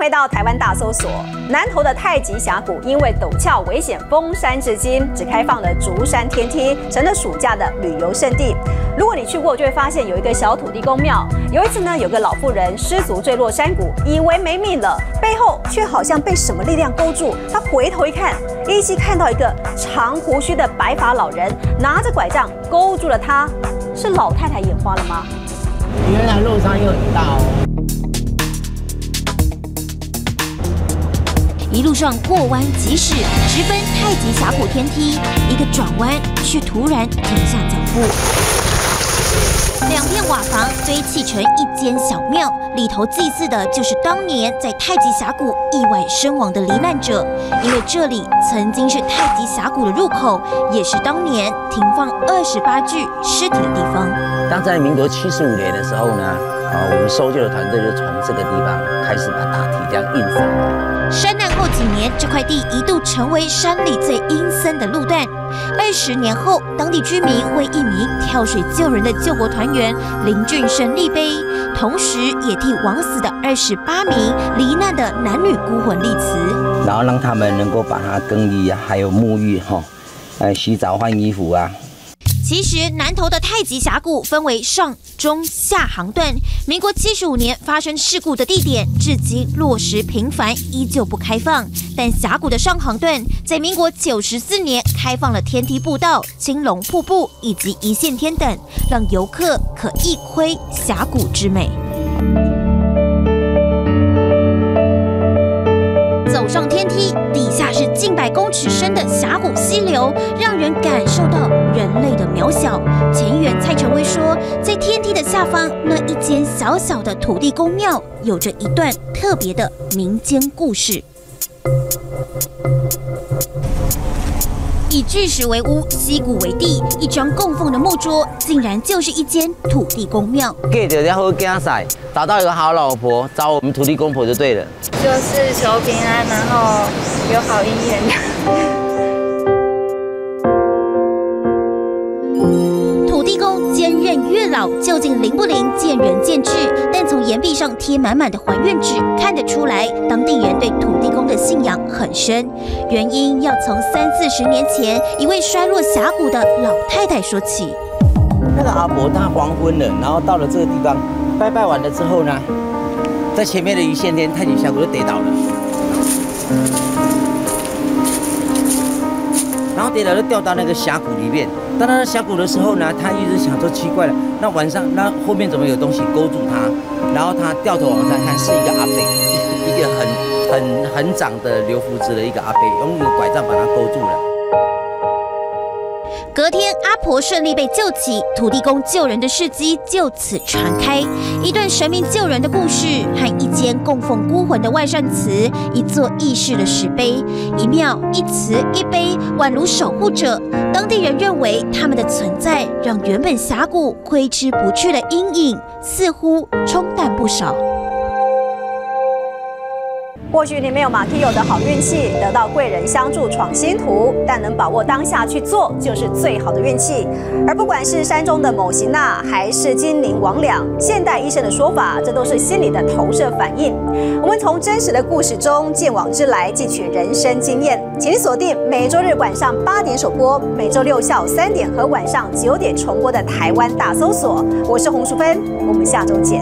回到台湾大搜索，南投的太极峡谷因为陡峭危险封山至今，只开放了竹山天梯，成了暑假的旅游胜地。如果你去过，就会发现有一个小土地公庙。有一次呢，有个老妇人失足坠落山谷，以为没命了，背后却好像被什么力量勾住。她回头一看，依稀看到一个长胡须的白发老人拿着拐杖勾住了她。是老太太眼花了吗？原来落差又很大哦。 一路上过弯即驶，直奔太极峡谷天梯，一个转弯却突然停下脚步。两片瓦房堆砌成一间小庙，里头祭祀的就是当年在太极峡谷意外身亡的罹难者。因为这里曾经是太极峡谷的入口，也是当年停放28具尸体的地方。当在民国75年的时候呢，我们搜救的团队就从这个地方开始把大体这样运上来。 山难后几年，这块地一度成为山里最阴森的路段。20年后，当地居民为一名跳水救人的救国团员林俊生立碑，同时也替枉死的28名罹难的男女孤魂立祠，然后让他们能够把它更衣啊，还有沐浴哈，洗澡换衣服啊。 其实南投的太极峡谷分为上、中、下航段。民国75年发生事故的地点，至今落石频繁，依旧不开放。但峡谷的上航段在民国94年开放了天梯步道、青龙瀑布以及一线天等，让游客可一窥峡谷之美。 上天梯，底下是近100公尺深的峡谷溪流，让人感受到人类的渺小。前员蔡成威说，在天梯的下方那一间小小的土地公庙，有着一段特别的民间故事。以巨石为屋，溪谷为地，一张供奉的木桌，竟然就是一间土地公庙。嫁着条好囝婿，找到一个好老婆，找我们土地公婆就对了。 就是求平安，然后有好姻缘。土地公兼任月老，究竟灵不灵，见仁见智。但从岩壁上贴满满的还愿纸，看得出来当地人对土地公的信仰很深。原因要从30-40年前一位摔落峡谷的老太太说起。那个阿伯她黄昏了，然后到了这个地方拜拜完了之后呢？ 在前面的一线天太极峡谷就跌倒了，然后跌倒就掉到那个峡谷里面。到那峡谷的时候呢，他一直想说奇怪了，那晚上那后面怎么有东西勾住他？然后他掉头往上看，是一个阿伯，一个很长的留胡子的一个阿伯，用一个拐杖把他勾住了。 隔天，阿婆顺利被救起，土地公救人的事迹就此传开。一段神明救人的故事，和一间供奉孤魂的万善祠，一座义士的石碑，一庙一祠一碑，宛如守护者。当地人认为他们的存在，让原本峡谷挥之不去的阴影，似乎冲淡不少。 或许你没有马奎友的好运气，得到贵人相助闯新途，但能把握当下去做，就是最好的运气。而不管是山中的某行呐，还是金陵魍魉，现代医生的说法，这都是心理的投射反应。我们从真实的故事中见往知来，汲取人生经验。请锁定每周日晚上8点首播，每周六下午3点和晚上9点重播的《台湾大搜索》。我是洪淑芬，我们下周见。